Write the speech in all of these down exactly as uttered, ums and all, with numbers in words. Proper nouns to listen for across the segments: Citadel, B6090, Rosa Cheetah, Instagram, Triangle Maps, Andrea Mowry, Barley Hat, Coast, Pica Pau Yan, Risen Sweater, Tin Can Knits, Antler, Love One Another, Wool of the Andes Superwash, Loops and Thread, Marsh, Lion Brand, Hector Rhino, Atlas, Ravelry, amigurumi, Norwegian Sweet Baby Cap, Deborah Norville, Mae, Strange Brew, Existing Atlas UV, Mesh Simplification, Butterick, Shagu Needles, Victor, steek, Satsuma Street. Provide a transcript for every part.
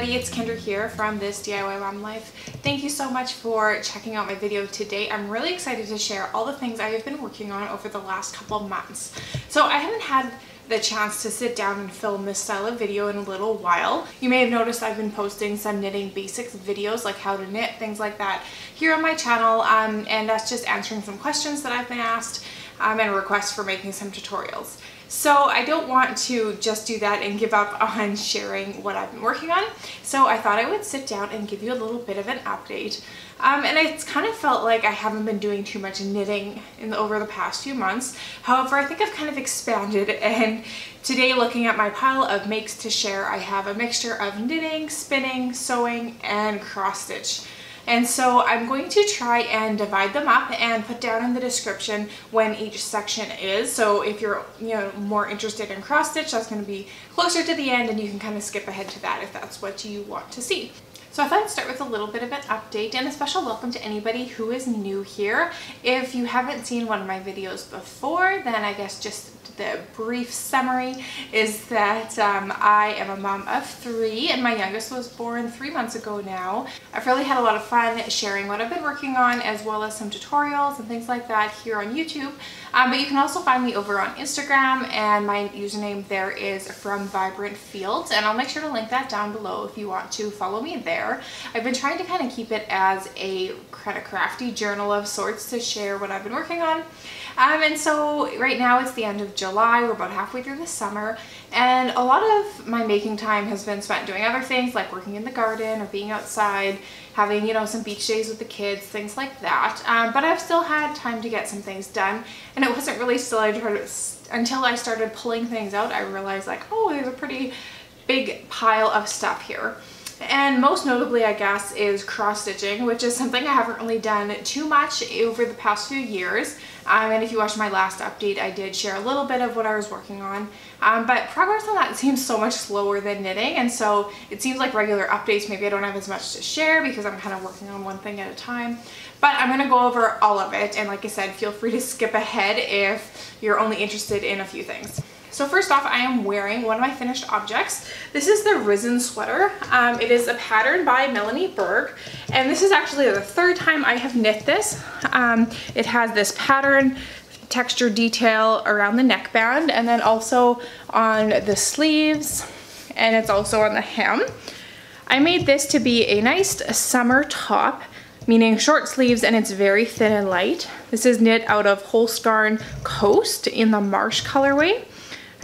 everybody, it's Kendra here from This D I Y Mom Life. Thank you so much for checking out my video today. I'm really excited to share all the things I have been working on over the last couple months. So I haven't had the chance to sit down and film this style of video in a little while. You may have noticed I've been posting some knitting basics videos, like how to knit, things like that, here on my channel, um, and that's just answering some questions that I've been asked um, and requests for making some tutorials. So I don't want to just do that and give up on sharing what I've been working on. So I thought I would sit down and give you a little bit of an update. Um, and it's kind of felt like I haven't been doing too much knitting in the, over the past few months. However, I think I've kind of expanded, and today, looking at my pile of makes to share, I have a mixture of knitting, spinning, sewing, and cross stitch. And so I'm going to try and divide them up and put down in the description when each section is. So if you're you know more interested in cross stitch, that's going to be closer to the end, and you can kind of skip ahead to that if that's what you want to see. So I thought I'd start with a little bit of an update and a special welcome to anybody who is new here. If you haven't seen one of my videos before, then I guess just the brief summary is that um, I am a mom of three, and my youngest was born three months ago now. I've really had a lot of fun sharing what I've been working on, as well as some tutorials and things like that here on YouTube. Um, but you can also find me over on Instagram, and my username there is from Vibrant Fields, and I'll make sure to link that down below if you want to follow me there. I've been trying to kind of keep it as a kind of crafty journal of sorts to share what I've been working on. Um, and so right now it's the end of July, we're about halfway through the summer, and a lot of my making time has been spent doing other things like working in the garden or being outside, having you know some beach days with the kids, things like that. Um, but I've still had time to get some things done, and it wasn't really still I started, until I started pulling things out, I realized like, oh, there's a pretty big pile of stuff here. And most notably, I guess, is cross-stitching, which is something I haven't really done too much over the past few years. Um, and if you watched my last update, I did share a little bit of what I was working on. Um, but progress on that seems so much slower than knitting, and so it seems like regular updates, maybe I don't have as much to share because I'm kind of working on one thing at a time. But I'm going to go over all of it, and like I said, feel free to skip ahead if you're only interested in a few things. So first off, I am wearing one of my finished objects. This is the Risen Sweater. Um, it is a pattern by Melanie Berg, and this is actually the third time I have knit this. Um, it has this pattern, texture detail around the neckband, and then also on the sleeves, and it's also on the hem. I made this to be a nice summer top, meaning short sleeves, and it's very thin and light. This is knit out of Holst Garn Coast in the Marsh colorway.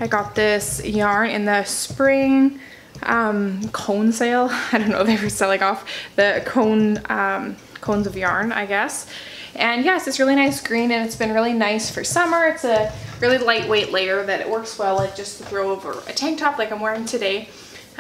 I got this yarn in the spring um, cone sale. I don't know, they were selling off the cone um, cones of yarn, I guess. And yes, it's really nice green, and it's been really nice for summer. It's a really lightweight layer that it works well, like just to throw over a tank top like I'm wearing today.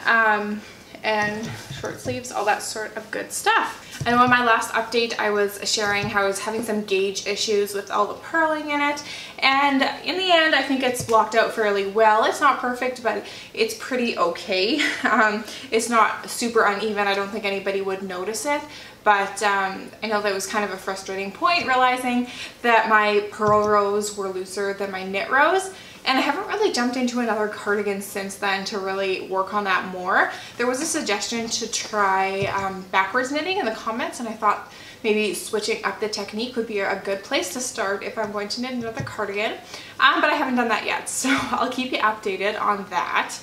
Um, and short sleeves, all that sort of good stuff. And on my last update, I was sharing how I was having some gauge issues with all the purling in it, and in the end I think it's blocked out fairly well. It's not perfect, but it's pretty okay. Um, it's not super uneven, I don't think anybody would notice it, but um, I know that was kind of a frustrating point, realizing that my purl rows were looser than my knit rows. And I haven't really jumped into another cardigan since then to really work on that more. There was a suggestion to try um, backwards knitting in the comments, and I thought maybe switching up the technique would be a good place to start if I'm going to knit another cardigan. Um, but I haven't done that yet, so I'll keep you updated on that.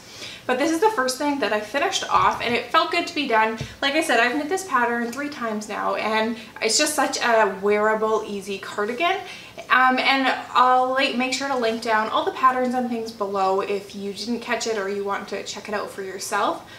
But this is the first thing that I finished off, and it felt good to be done. Like I said, I've knit this pattern three times now, and it's just such a wearable, easy cardigan. Um, and I'll make sure to link down all the patterns and things below if you didn't catch it or you want to check it out for yourself.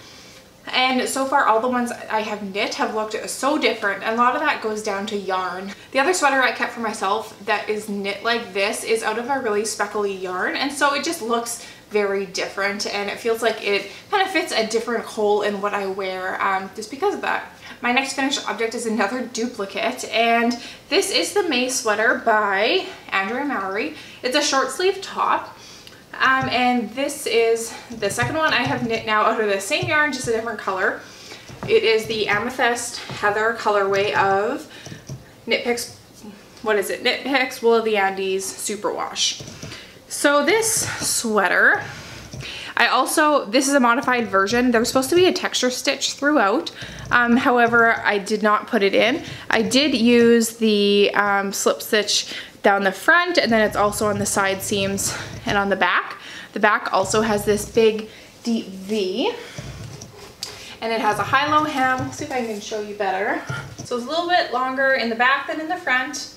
And so far, all the ones I have knit have looked so different, and a lot of that goes down to yarn. The other sweater I kept for myself that is knit like this is out of a really speckly yarn, and so it just looks very different, and it feels like it kind of fits a different hole in what I wear um, just because of that. My next finished object is another duplicate, and this is the Mae sweater by Andrea Mowry. It's a short sleeve top. Um, and this is the second one I have knit now out of the same yarn, just a different color. It is the Amethyst Heather colorway of Knit Picks, what is it? Knit Picks Wool of the Andes Superwash. So this sweater, I also, this is a modified version. There was supposed to be a texture stitch throughout. Um, however, I did not put it in. I did use the um, slip stitch down the front, and then it's also on the side seams and on the back. The back also has this big deep V, and it has a high-low hem. Let's see if I can show you better. So it's a little bit longer in the back than in the front.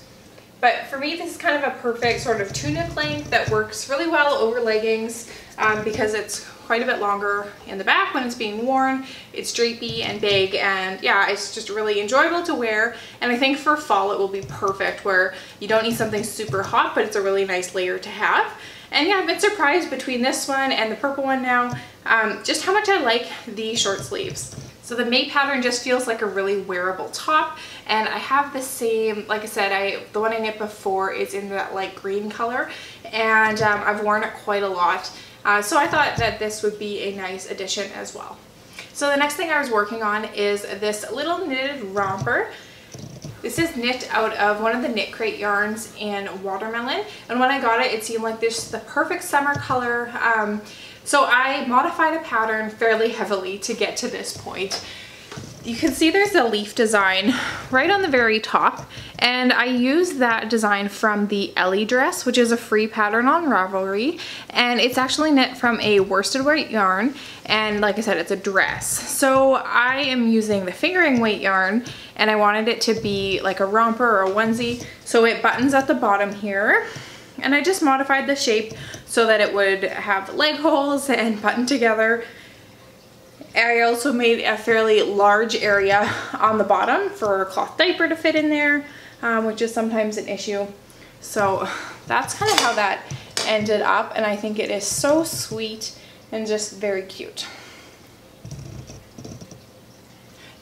But for me, this is kind of a perfect sort of tunic length that works really well over leggings um, because it's quite a bit longer in the back when it's being worn. It's drapey and big, and yeah, it's just really enjoyable to wear. And I think for fall, it will be perfect where you don't need something super hot, but it's a really nice layer to have. And yeah, I've been surprised between this one and the purple one now, um, just how much I like the short sleeves. So the May pattern just feels like a really wearable top, and I have the same, like I said, I the one I knit before is in that light green color, and um, I've worn it quite a lot, uh, so I thought that this would be a nice addition as well. So the next thing I was working on is this little knitted romper. This is knit out of one of the Knit Crate yarns in Watermelon, and when I got it, it seemed like this the perfect summer color. Um, so I modified a pattern fairly heavily to get to this point. You can see there's a leaf design right on the very top, and I used that design from the Ellie dress, which is a free pattern on Ravelry, and it's actually knit from a worsted weight yarn, and like I said, it's a dress. So I am using the fingering weight yarn, and I wanted it to be like a romper or a onesie, so it buttons at the bottom here, and I just modified the shape so that it would have leg holes and button together. I also made a fairly large area on the bottom for a cloth diaper to fit in there, um, which is sometimes an issue. So that's kind of how that ended up, and I think it is so sweet and just very cute. I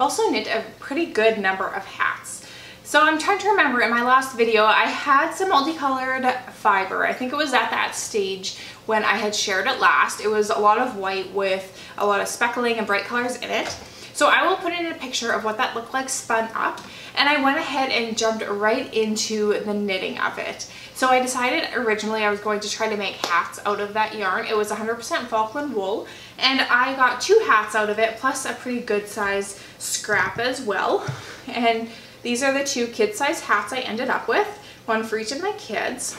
also knit a pretty good number of hats. So I'm trying to remember, in my last video, I had some multicolored fiber. I think it was at that stage when I had shared it last. It was a lot of white with a lot of speckling and bright colors in it. So I will put in a picture of what that looked like spun up, and I went ahead and jumped right into the knitting of it. So I decided originally I was going to try to make hats out of that yarn. It was one hundred percent Falkland wool, and I got two hats out of it, plus a pretty good size scrap as well. And these are the two kid-size hats I ended up with, one for each of my kids.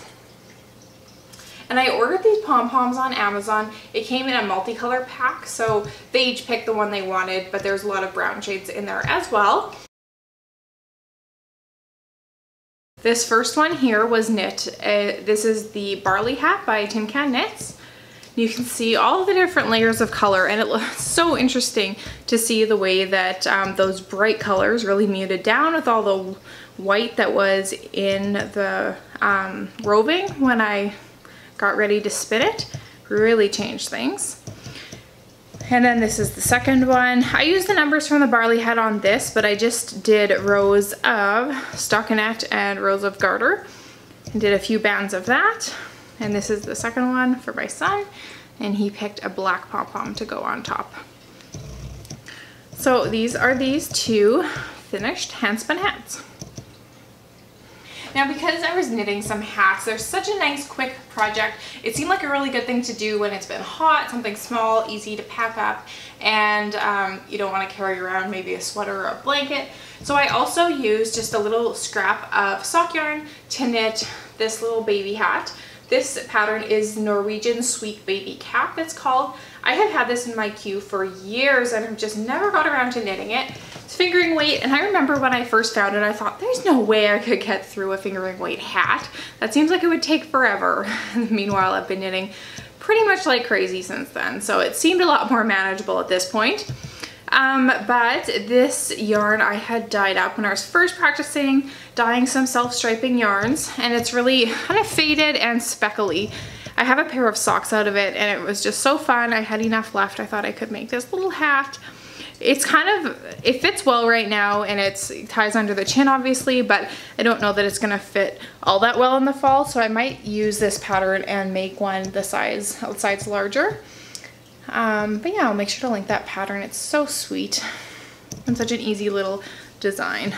And I ordered these pom-poms on Amazon. It came in a multicolor pack, so they each picked the one they wanted, but there's a lot of brown shades in there as well. This first one here was knit. Uh, this is the Barley Hat by Tin Can Knits. You can see all the different layers of color, and it looks so interesting to see the way that um, those bright colors really muted down with all the white that was in the um, roving when I got ready to spin it. Really changed things. And then this is the second one. I used the numbers from the Barley Hat on this, but I just did rows of stockinette and rows of garter and did a few bands of that. And this is the second one for my son, and he picked a black pom-pom to go on top. So these are these two finished handspun hats. Now, because I was knitting some hats, they're such a nice quick project. It seemed like a really good thing to do when it's been hot, something small, easy to pack up, and um, you don't want to carry around maybe a sweater or a blanket. So I also used just a little scrap of sock yarn to knit this little baby hat. This pattern is Norwegian Sweet Baby Cap, it's called. I have had this in my queue for years, and I've just never got around to knitting it. It's fingering weight, and I remember when I first found it, I thought, there's no way I could get through a fingering weight hat. That seems like it would take forever. Meanwhile, I've been knitting pretty much like crazy since then, so it seemed a lot more manageable at this point. Um, but this yarn I had dyed up when I was first practicing dyeing some self-striping yarns, and it's really kind of faded and speckly. I have a pair of socks out of it, and it was just so fun. I had enough left. I thought I could make this little hat. It's kind of, it fits well right now, and it's, it ties under the chin obviously, but I don't know that it's going to fit all that well in the fall, so I might use this pattern and make one the size, size larger. Um, but yeah, I'll make sure to link that pattern. It's so sweet and such an easy little design.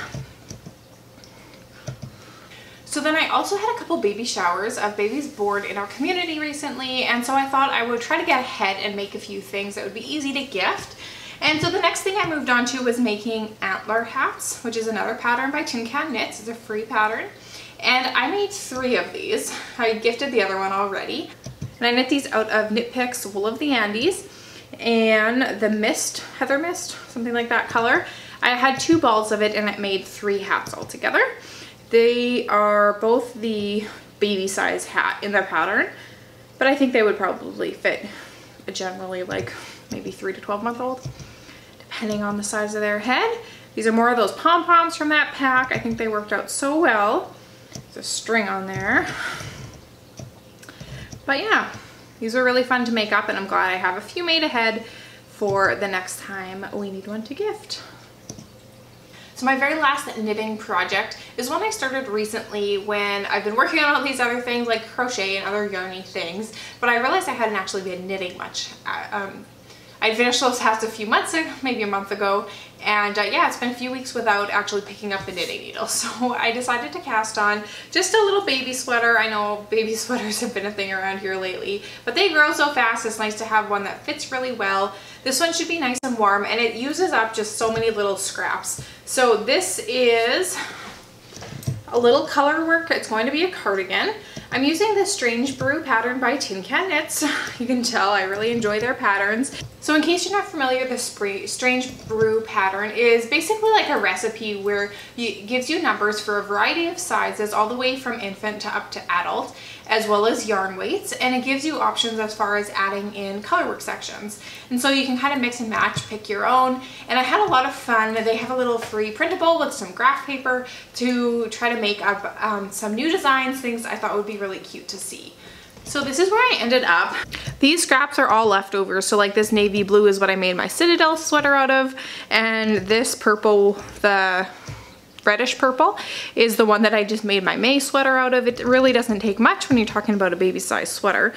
So then I also had a couple baby showers of babies born in our community recently, and so I thought I would try to get ahead and make a few things that would be easy to gift. And so the next thing I moved on to was making antler hats, which is another pattern by Tin Can Knits. It's a free pattern. And I made three of these. I gifted the other one already. And I knit these out of Knit Picks Wool of the Andes and the Mist, Heather Mist, something like that color. I had two balls of it and it made three hats altogether. They are both the baby size hat in the pattern, but I think they would probably fit a generally like maybe three to twelve month old, depending on the size of their head. These are more of those pom-poms from that pack. I think they worked out so well. There's a string on there. But yeah, these were really fun to make up and I'm glad I have a few made ahead for the next time we need one to gift. So my very last knitting project is one I started recently when I've been working on all these other things like crochet and other yarny things, but I realized I hadn't actually been knitting much. Um, I finished those hats a few months ago, maybe a month ago, and uh, yeah, it's been a few weeks without actually picking up the knitting needle. So I decided to cast on just a little baby sweater. I know baby sweaters have been a thing around here lately, but they grow so fast, it's nice to have one that fits really well. This one should be nice and warm, and it uses up just so many little scraps. So this is a little color work. It's going to be a cardigan. I'm using the Strange Brew pattern by Tin Can Knits. You can tell I really enjoy their patterns. So in case you're not familiar, the Strange Brew pattern is basically like a recipe where it gives you numbers for a variety of sizes, all the way from infant to up to adult, as well as yarn weights, and it gives you options as far as adding in colorwork sections. And so you can kind of mix and match, pick your own, and I had a lot of fun. They have a little free printable with some graph paper to try to make up um, some new designs, things I thought would be really cute to see. So this is where I ended up. These scraps are all leftovers. So like this navy blue is what I made my Citadel sweater out of, and this purple, the reddish purple, is the one that I just made my Mae sweater out of. It really doesn't take much when you're talking about a baby size sweater.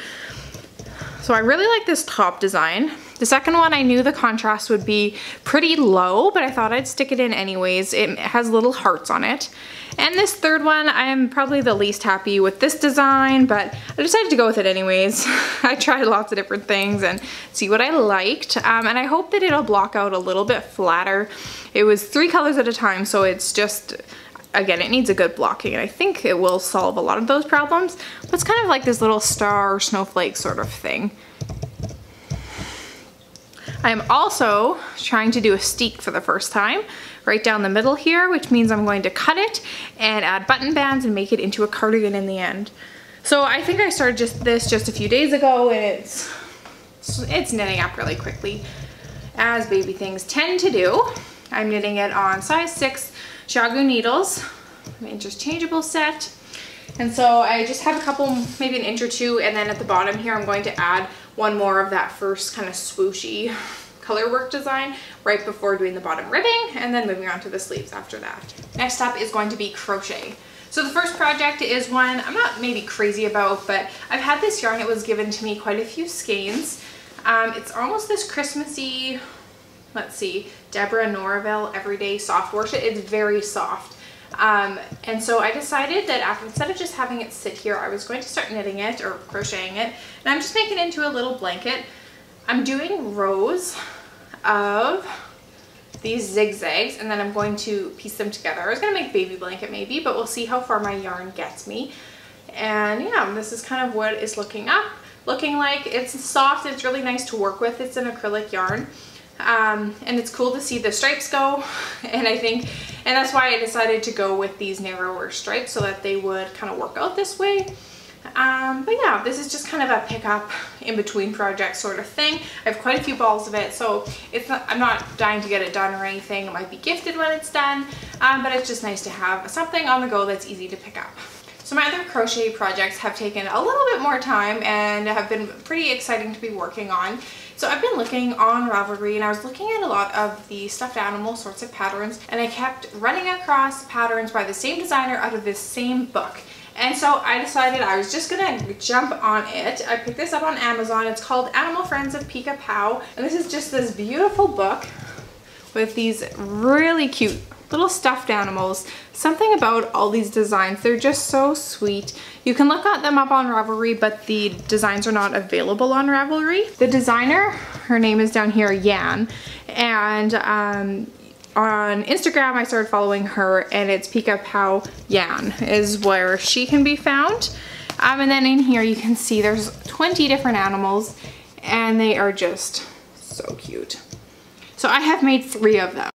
So I really like this top design. The second one, I knew the contrast would be pretty low, but I thought I'd stick it in anyways. It has little hearts on it. And this third one, I'm probably the least happy with this design, but I decided to go with it anyways. I tried lots of different things and see what I liked. Um, and I hope that it'll block out a little bit flatter. It was three colors at a time, so it's just, again, it needs a good blocking, and I think it will solve a lot of those problems. But it's kind of like this little star or snowflake sort of thing. I am also trying to do a steek for the first time, right down the middle here, which means I'm going to cut it and add button bands and make it into a cardigan in the end. So I think I started just this just a few days ago, and it's, it's knitting up really quickly, as baby things tend to do. I'm knitting it on size six Shagu Needles, an interchangeable set. And so I just have a couple, maybe an inch or two, and then at the bottom here I'm going to add one more of that first kind of swooshy color work design right before doing the bottom ribbing, and then moving on to the sleeves after that. Next up is going to be crochet. So the first project is one I'm not maybe crazy about, but I've had this yarn. It was given to me quite a few skeins. Um, it's almost this Christmassy, let's see, Deborah Norville Everyday Soft Wash. It's very soft. Um, and so I decided that after, instead of just having it sit here, I was going to start knitting it or crocheting it. And I'm just making it into a little blanket. I'm doing rows of these zigzags, and then I'm going to piece them together. I was going to make baby blanket maybe, but we'll see how far my yarn gets me. And yeah, this is kind of what it's looking up, looking like. It's soft. It's really nice to work with. It's an acrylic yarn. Um, and it's cool to see the stripes go, and I think, and that's why I decided to go with these narrower stripes so that they would kind of work out this way. Um, but yeah, this is just kind of a pick up in between project sort of thing. I have quite a few balls of it, so it's not, I'm not dying to get it done or anything. It might be gifted when it's done, um, but it's just nice to have something on the go that's easy to pick up. So my other crochet projects have taken a little bit more time and have been pretty exciting to be working on. So I've been looking on Ravelry, and I was looking at a lot of the stuffed animal sorts of patterns, and I kept running across patterns by the same designer out of this same book. And so I decided I was just going to jump on it. I picked this up on Amazon. It's called Animal Friends of Pica Pau, and this is just this beautiful book with these really cute little stuffed animals. Something about all these designs, they're just so sweet. You can look at them up on Ravelry, but the designs are not available on Ravelry. The designer, her name is down here, Yan, and um, on Instagram I started following her, and it's Pica Pau Yan is where she can be found. Um, and then in here you can see there's twenty different animals, and they are just so cute. So I have made three of them.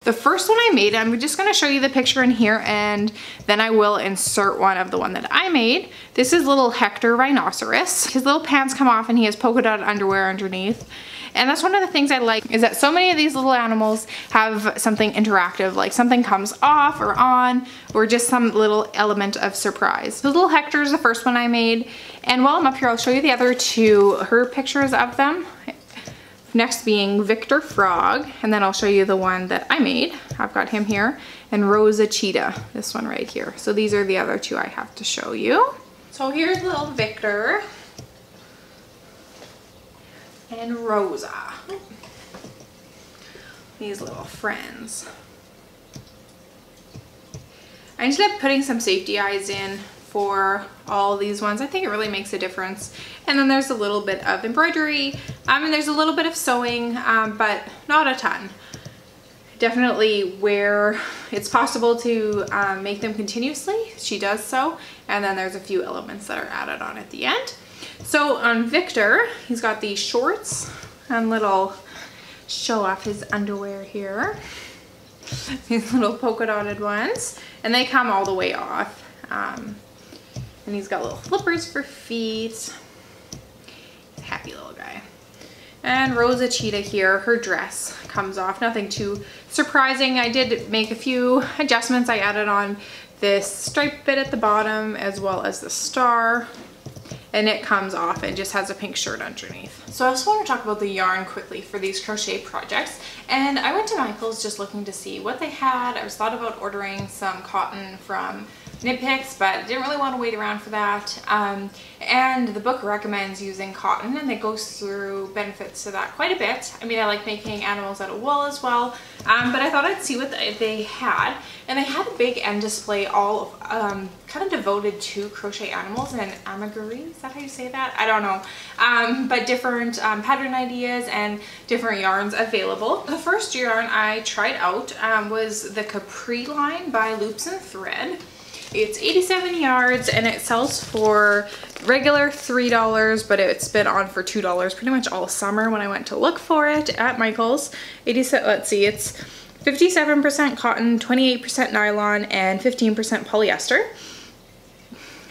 The first one I made, I'm just going to show you the picture in here, and then I will insert one of the one that I made. This is little Hector Rhinoceros. His little pants come off and he has polka dot underwear underneath. And that's one of the things I like, is that so many of these little animals have something interactive, like something comes off or on, or just some little element of surprise. So little Hector is the first one I made. And while I'm up here, I'll show you the other two, her pictures of them. Next being Victor Frog, and then I'll show you the one that I made. I've got him here, and Rosa Cheetah, this one right here. So these are the other two I have to show you. So here's little Victor and Rosa, these little friends. I ended up putting some safety eyes in for all these ones. I think it really makes a difference. And then there's a little bit of embroidery, um, and there's a little bit of sewing, um, but not a ton. Definitely where it's possible to um, make them continuously, she does so, and then there's a few elements that are added on at the end. So on Victor, he's got these shorts and little show off his underwear here, these little polka dotted ones, and they come all the way off. Um, And he's got little flippers for feet. Happy little guy. And Rosa Cheetah here, her dress comes off. Nothing too surprising. I did make a few adjustments. I added on this stripe bit at the bottom as well as the star. And it comes off and just has a pink shirt underneath. So I also want to talk about the yarn quickly for these crochet projects. And I went to Michael's just looking to see what they had. I was thought about ordering some cotton from Knit Picks, but didn't really want to wait around for that. Um, and the book recommends using cotton, and it goes through benefits to that quite a bit. I mean, I like making animals out of wool as well, um, but I thought I'd see what they had. And they had a big end display all of, um, kind of devoted to crochet animals and amigurumi, is that how you say that? I don't know. Um, but different um, pattern ideas and different yarns available. The first yarn I tried out um, was the Capri line by Loops and Thread. It's eighty-seven yards, and it sells for regular three dollars, but it's been on for two dollars pretty much all summer when I went to look for it at Michael's. eighty-seven, let's see, it's fifty-seven percent cotton, twenty-eight percent nylon, and fifteen percent polyester.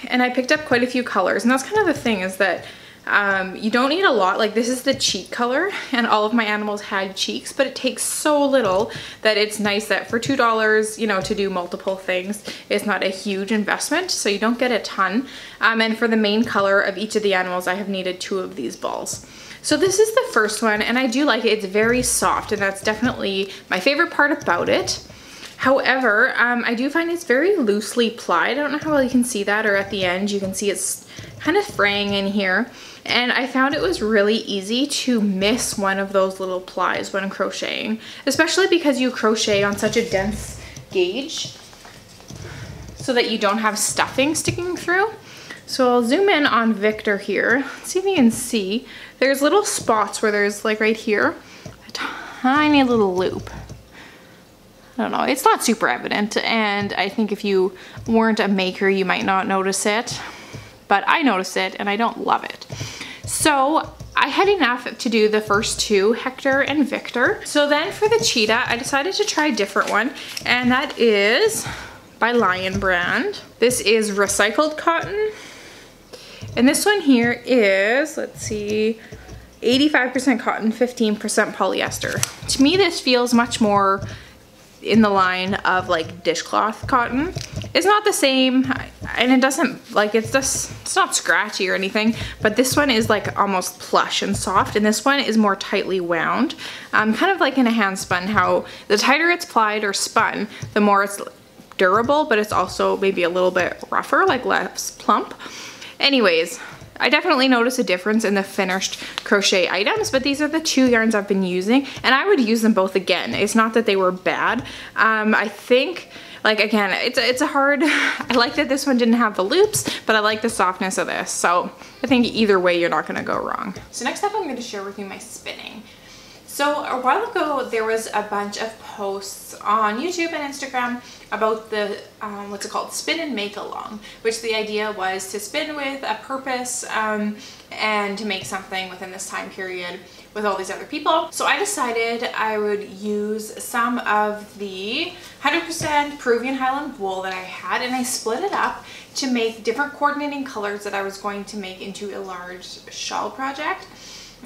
And I picked up quite a few colors, and that's kind of the thing, is that Um, you don't need a lot. Like, this is the cheek color, and all of my animals had cheeks, but it takes so little that it's nice that for two dollars, you know, to do multiple things, it's not a huge investment, so you don't get a ton. Um, and for the main color of each of the animals, I have needed two of these balls. So this is the first one, and I do like it. It's very soft, and that's definitely my favorite part about it. However, um, I do find it's very loosely plied. I don't know how well you can see that, or at the end, you can see it's kind of fraying in here. And I found it was really easy to miss one of those little plies when crocheting, especially because you crochet on such a dense gauge so that you don't have stuffing sticking through. So I'll zoom in on Victor here. Let's see if you can see. There's little spots where there's, like right here, a tiny little loop. I don't know, it's not super evident, and I think if you weren't a maker, you might not notice it. But I notice it, and I don't love it. So I had enough to do the first two, Hector and Victor. So then for the cheetah, I decided to try a different one, and that is by Lion Brand. This is recycled cotton, and this one here is, let's see, eighty-five percent cotton, fifteen percent polyester. To me, this feels much more in the line of like dishcloth cotton. It's not the same, and it doesn't, like, it's just, it's not scratchy or anything, but this one is like almost plush and soft, and this one is more tightly wound, um, kind of like in a hand spun, how the tighter it's plied or spun, the more it's durable, but it's also maybe a little bit rougher, like less plump. Anyways, I definitely notice a difference in the finished crochet items, but these are the two yarns I've been using, and I would use them both again. It's not that they were bad. Um, I think, like again, it's a, it's a hard, I like that this one didn't have the loops, but I like the softness of this. So I think either way, you're not gonna go wrong. So next up, I'm gonna share with you my spinning. So a while ago, there was a bunch of posts on YouTube and Instagram about the, um, what's it called, spin and make along, which the idea was to spin with a purpose um, and to make something within this time period with all these other people. So I decided I would use some of the one hundred percent Peruvian Highland wool that I had, and I split it up to make different coordinating colors that I was going to make into a large shawl project.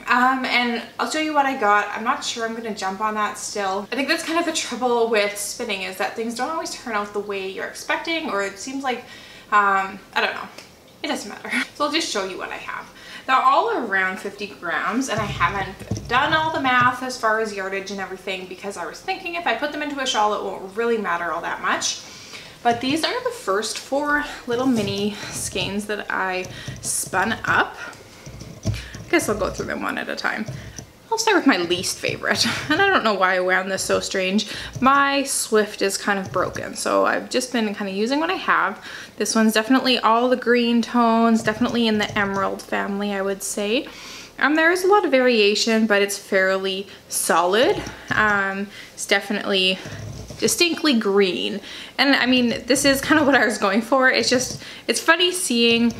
Um, and I'll show you what I got. I'm not sure I'm gonna jump on that still. I think that's kind of the trouble with spinning, is that things don't always turn out the way you're expecting, or it seems like, um, I don't know. It doesn't matter. So I'll just show you what I have. They're all around fifty grams, and I haven't done all the math as far as yardage and everything, because I was thinking if I put them into a shawl, it won't really matter all that much. But these are the first four little mini skeins that I spun up. I guess I'll go through them one at a time. I'll start with my least favorite, and I don't know why I wound this so strange. My Swift is kind of broken, so I've just been kind of using what I have. This one's definitely all the green tones, definitely in the emerald family, I would say. Um, there is a lot of variation, but it's fairly solid. Um, it's definitely distinctly green, and I mean, this is kind of what I was going for. It's just, it's funny seeing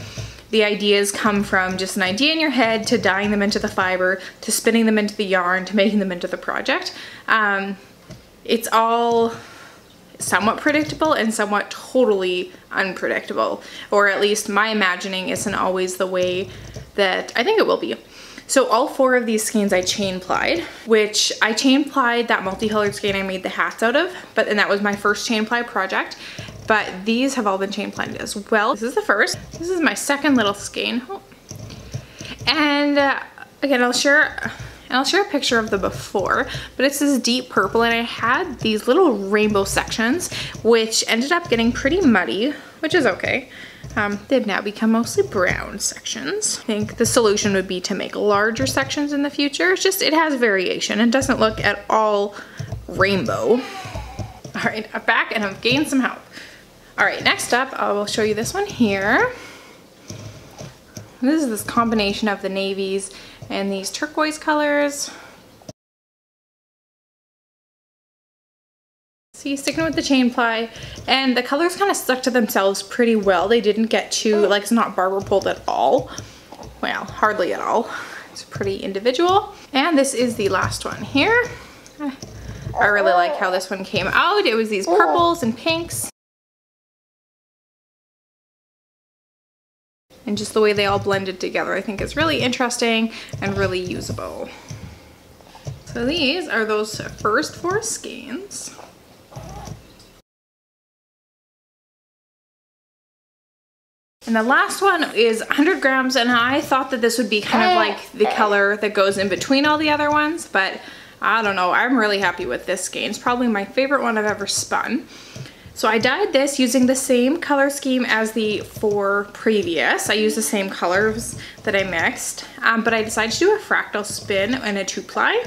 the ideas come from just an idea in your head to dyeing them into the fiber, to spinning them into the yarn, to making them into the project. Um, it's all somewhat predictable and somewhat totally unpredictable, or at least my imagining isn't always the way that I think it will be. So all four of these skeins I chain plied, which I chain plied that multicolored skein I made the hats out of, but and that was my first chain ply project. But these have all been chain plied as well. This is the first. This is my second little skein. Oh. And uh, again, I'll share, and I'll share a picture of the before, but it's this deep purple, and I had these little rainbow sections, which ended up getting pretty muddy, which is okay. Um, they've now become mostly brown sections. I think the solution would be to make larger sections in the future. It's just, it has variation. It doesn't look at all rainbow. All right, I'm back and I've gained some help. All right, next up, I will show you this one here. This is this combination of the navies and these turquoise colors. See, sticking with the chain ply, and the colors kind of stuck to themselves pretty well. They didn't get too, like, it's not barber pulled at all. Well, hardly at all. It's pretty individual. And this is the last one here. I really like how this one came out. It was these purples and pinks, and just the way they all blended together, I think is really interesting and really usable. So these are those first four skeins. And the last one is one hundred grams, and I thought that this would be kind of like the color that goes in between all the other ones, but I don't know, I'm really happy with this skein. It's probably my favorite one I've ever spun. So I dyed this using the same color scheme as the four previous. I used the same colors that I mixed, um, but I decided to do a fractal spin and a two ply.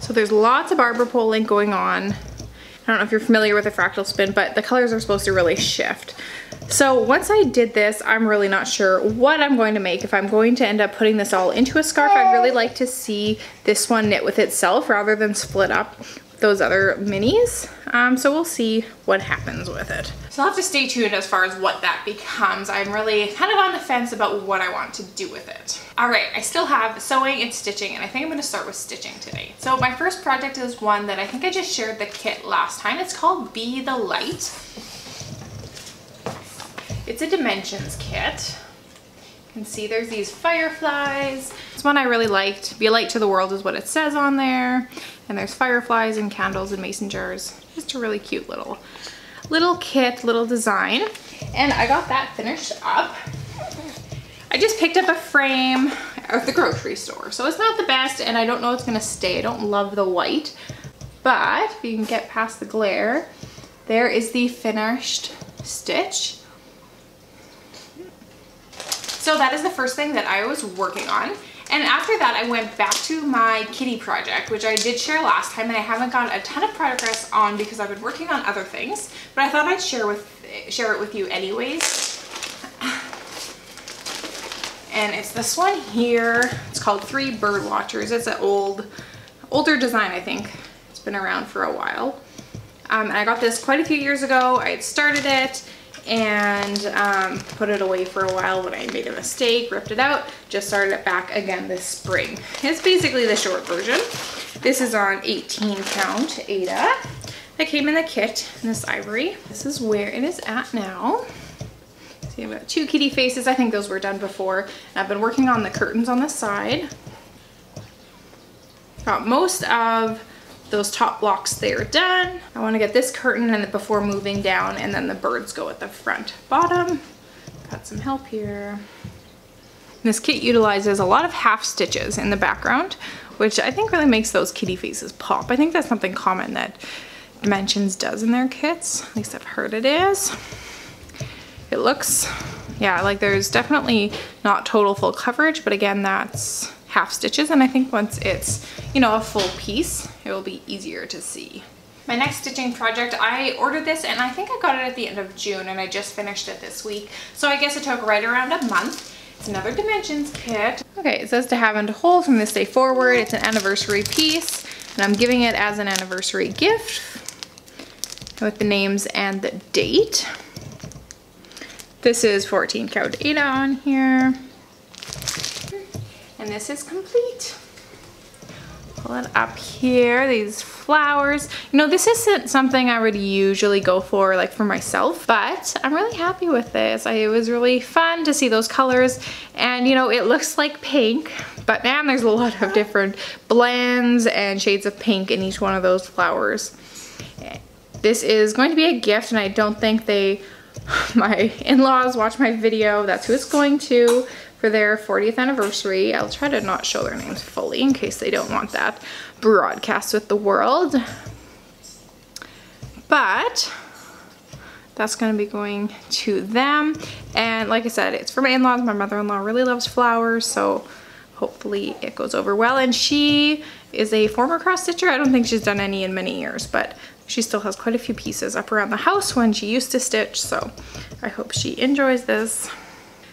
So there's lots of barber polling going on. I don't know if you're familiar with a fractal spin, but the colors are supposed to really shift. So once I did this, I'm really not sure what I'm going to make. If I'm going to end up putting this all into a scarf, I'd really like to see this one knit with itself rather than split up with those other minis. Um, so we'll see what happens with it. So I'll have to stay tuned as far as what that becomes. I'm really kind of on the fence about what I want to do with it. All right, I still have sewing and stitching, and I think I'm gonna start with stitching today. So my first project is one that I think I just shared the kit last time. It's called Be the Light. It's a Dimensions kit. You can see there's these fireflies. This one I really liked. Be a light to the world is what it says on there. And there's fireflies and candles and mason jars. Just a really cute little, little kit, little design. And I got that finished up. I just picked up a frame at the grocery store. So it's not the best, and I don't know it's gonna stay. I don't love the white, but if you can get past the glare, there is the finished stitch. So that is the first thing that I was working on. And after that, I went back to my kitty project, which I did share last time, and I haven't gotten a ton of progress on because I've been working on other things, but I thought I'd share with share it with you anyways. And it's this one here. It's called Three Bird Watchers. It's an old, older design, I think. It's been around for a while. Um, and I got this quite a few years ago. I had started it and um, put it away for a while when I made a mistake, ripped it out, just started it back again this spring. It's basically the short version. This is on eighteen count Ada. That came in the kit in this ivory. This is where it is at now. See, I've got two kitty faces. I think those were done before. And I've been working on the curtains on the side. Got most of those top blocks there done. I want to get this curtain and before moving down, and then the birds go at the front bottom. Got some help here. This kit utilizes a lot of half stitches in the background, which I think really makes those kitty faces pop. I think that's something common that Dimensions does in their kits. At least I've heard it is. It looks, yeah, like there's definitely not total full coverage, but again, that's half stitches, and I think once it's, you know, a full piece, it will be easier to see. My next stitching project, I ordered this and I think I got it at the end of June and I just finished it this week. So I guess it took right around a month. It's another Dimensions kit. Okay, it says to have and to hold from this day forward. It's an anniversary piece and I'm giving it as an anniversary gift with the names and the date. This is fourteen count Ada on here. And this is complete. Pull it up here, these flowers. You know, this isn't something I would usually go for, like for myself, but I'm really happy with this. I, it was really fun to see those colors. And you know, it looks like pink, but man, there's a lot of different blends and shades of pink in each one of those flowers. This is going to be a gift, and I don't think they, my in-laws watch my video. That's who it's going to. For their fortieth anniversary. I'll try to not show their names fully in case they don't want that broadcast with the world. But that's going to be going to them. And like I said, it's for my in-laws. My mother-in-law really loves flowers, so hopefully it goes over well. And she is a former cross stitcher. I don't think she's done any in many years, but she still has quite a few pieces up around the house when she used to stitch. So I hope she enjoys this.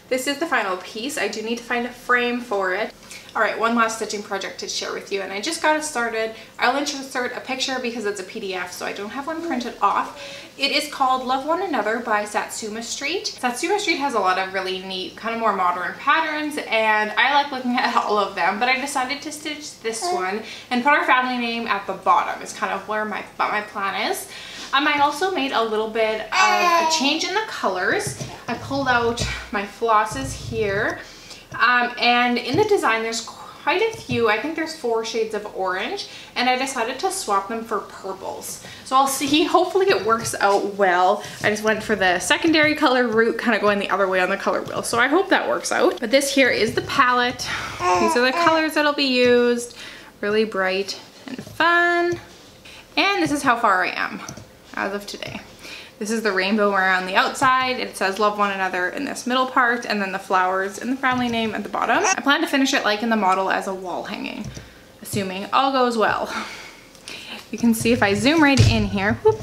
This is the final piece. I do need to find a frame for it. All right, one last stitching project to share with you, and I just got it started. I'll insert a picture because it's a P D F, so I don't have one printed off. It is called Love One Another by Satsuma Street. Satsuma Street has a lot of really neat, kind of more modern patterns, and I like looking at all of them, but I decided to stitch this one and put our family name at the bottom. It's kind of where my, my plan is. Um, I also made a little bit of a change in the colors. I pulled out my flosses here, um, and in the design there's quite a few. I think there's four shades of orange, and I decided to swap them for purples. So I'll see, hopefully it works out well. I just went for the secondary color route, kind of going the other way on the color wheel, so I hope that works out. But this here is the palette. These are the colors that'll be used. Really bright and fun. And this is how far I am as of today. This is the rainbow around the outside. It says Love One Another in this middle part, and then the flowers and the family name at the bottom. I plan to finish it like in the model as a wall hanging, assuming all goes well. You can see if I zoom right in here. Whoop.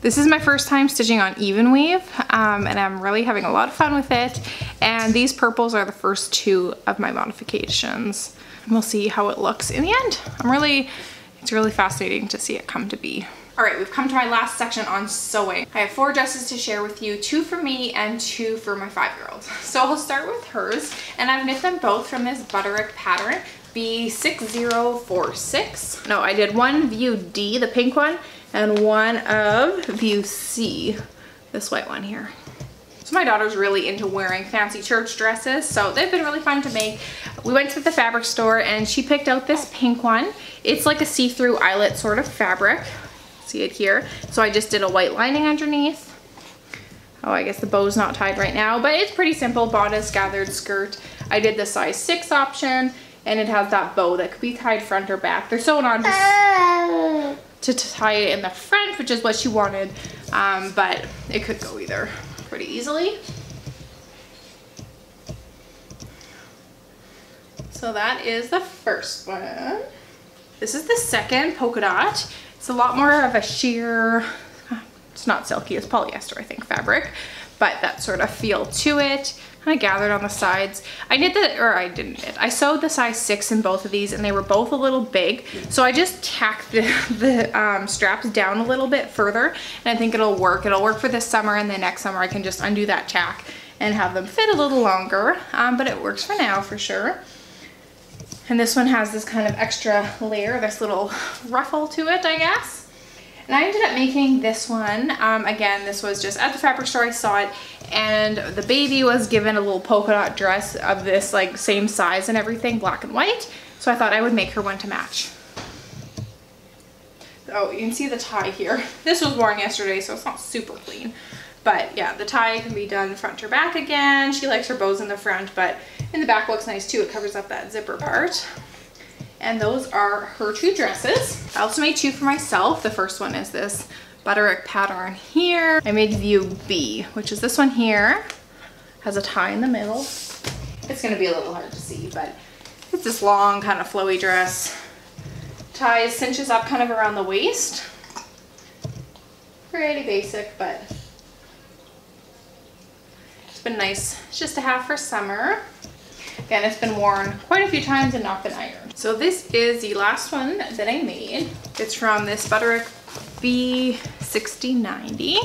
This is my first time stitching on even weave, um, and I'm really having a lot of fun with it. And these purples are the first two of my modifications. We'll see how it looks in the end. I'm really, it's really fascinating to see it come to be. All right, we've come to my last section on sewing. I have four dresses to share with you, two for me and two for my five-year-old. So I'll start with hers, and I've knit them both from this Butterick pattern, B six zero four six. No, I did one view D, the pink one, and one of view C, this white one here. So my daughter's really into wearing fancy church dresses, so they've been really fun to make. We went to the fabric store and she picked out this pink one. It's like a see-through eyelet sort of fabric. See it here. So I just did a white lining underneath. Oh, I guess the bow's not tied right now, but it's pretty simple. Bodice, gathered skirt. I did the size six option, and it has that bow that could be tied front or back. They're sewn on just to tie it in the front, which is what she wanted, um, but it could go either pretty easily. So that is the first one. This is the second polka dot. It's a lot more of a sheer, it's not silky, it's polyester, I think, fabric, but that sort of feel to it. Kind of gathered on the sides. I knit the, or I didn't knit, I sewed the size six in both of these and they were both a little big. So I just tacked the, the um, straps down a little bit further and I think it'll work. It'll work for this summer, and the next summer I can just undo that tack and have them fit a little longer, um, but it works for now for sure. And this one has this kind of extra layer, this little ruffle to it, I guess. And I ended up making this one. Um, again, this was just at the fabric store, I saw it, and the baby was given a little polka dot dress of this like same size and everything, black and white. So I thought I would make her one to match. Oh, you can see the tie here. This was worn yesterday, so it's not super clean. But yeah, the tie can be done front or back again. She likes her bows in the front, but in the back looks nice too. It covers up that zipper part. And those are her two dresses. I also made two for myself. The first one is this Butterick pattern here. I made view B, which is this one here. Has a tie in the middle. It's gonna be a little hard to see, but it's this long kind of flowy dress. Tie cinches up kind of around the waist. Pretty basic, but it's been nice just to have for summer. Again, it's been worn quite a few times and not been ironed. So this is the last one that I made. It's from this Butterick B sixty ninety.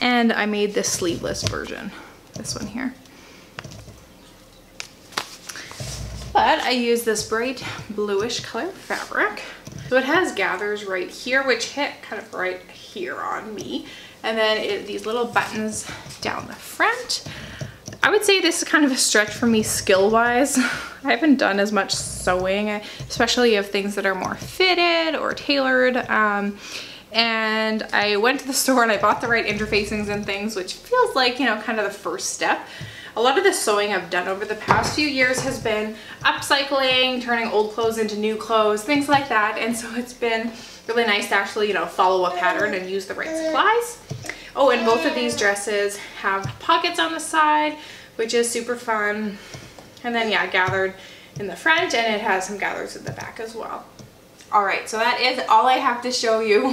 And I made this sleeveless version, this one here. But I use this bright bluish color fabric. So it has gathers right here, which hit kind of right here on me. And then it, these little buttons down the front. I would say this is kind of a stretch for me skill-wise. I haven't done as much sewing, especially of things that are more fitted or tailored. Um, and I went to the store and I bought the right interfacings and things, which feels like, you know, kind of the first step. A lot of the sewing I've done over the past few years has been upcycling, turning old clothes into new clothes, things like that. And so it's been really nice to actually, you know, follow a pattern and use the right supplies. Oh, and both of these dresses have pockets on the side, which is super fun. And then, yeah, gathered in the front, and it has some gathers at the back as well. All right, so that is all I have to show you.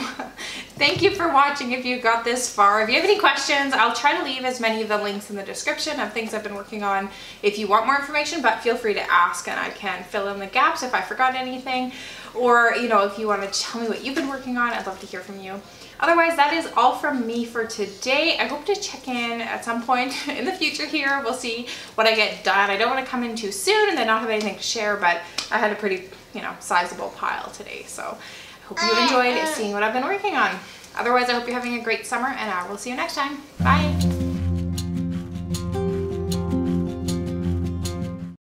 Thank you for watching if you got this far. If you have any questions, I'll try to leave as many of the links in the description of things I've been working on if you want more information, but feel free to ask and I can fill in the gaps if I forgot anything. Or, you know, if you want to tell me what you've been working on, I'd love to hear from you. Otherwise, that is all from me for today. I hope to check in at some point in the future here. We'll see what I get done. I don't want to come in too soon and then not have anything to share, but I had a pretty, you know, sizable pile today. So I hope you enjoyed seeing what I've been working on. Otherwise, I hope you're having a great summer, and I will see you next time. Bye.